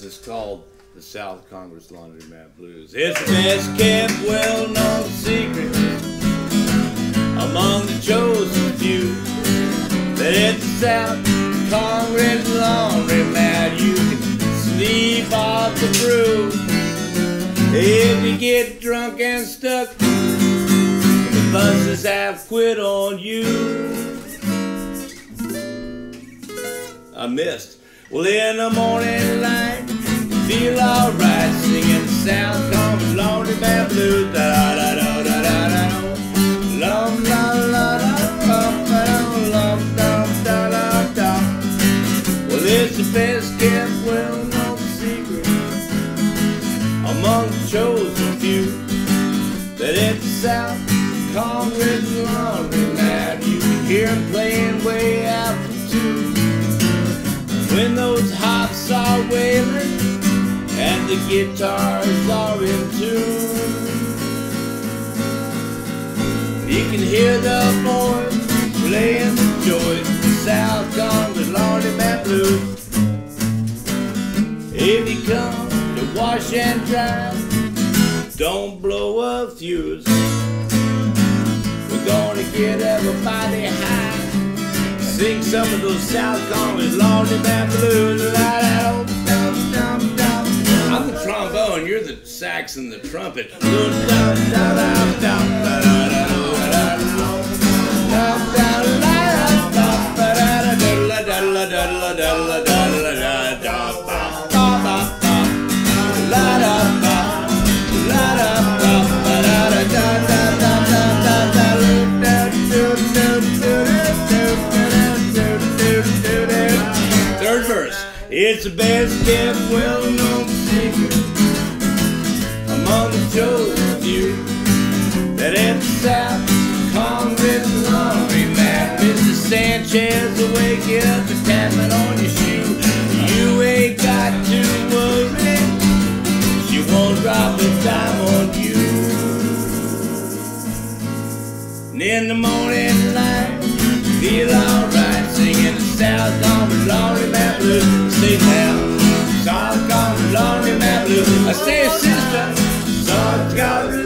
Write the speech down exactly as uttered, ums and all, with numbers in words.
This is called the South Congress Laundromat Blues. It's a best-kept, well-known secret among the chosen few that at the South Congress Laundromat you can sleep off the brew. If you get drunk and stuck, the buses have quit on you. I missed. Well, in the morning light, feel alright singing the South Congress Laundromat Blues. Da da da da da da. Lum la la da lum lum da da da da. Well, it's the best kept, well-known secret among the chosen few that at the South Congress Laundromat you can hear 'em playing way out from two. When those hops are wailing and the guitars are in tune, you can hear the boys playing the joys of the South Congress Laundromat Blues. If you come to wash and dry, don't blow a fuse. We're gonna get everybody high, sing some of those South Congress Laundromat Blues. I'm the trombone, you're the sax and the trumpet. It's the best kept, well-known secret among the chosen few that at the South Congress Laundromat, Mister Sanchez will wake you up and tap it on your shoe. You ain't got to worry, she won't drop a dime on you. And in the morning light, feel alright singing the South Congress Laundromat Blues. Now, South Congress Laundromat Blues. I say, sister, South Congress.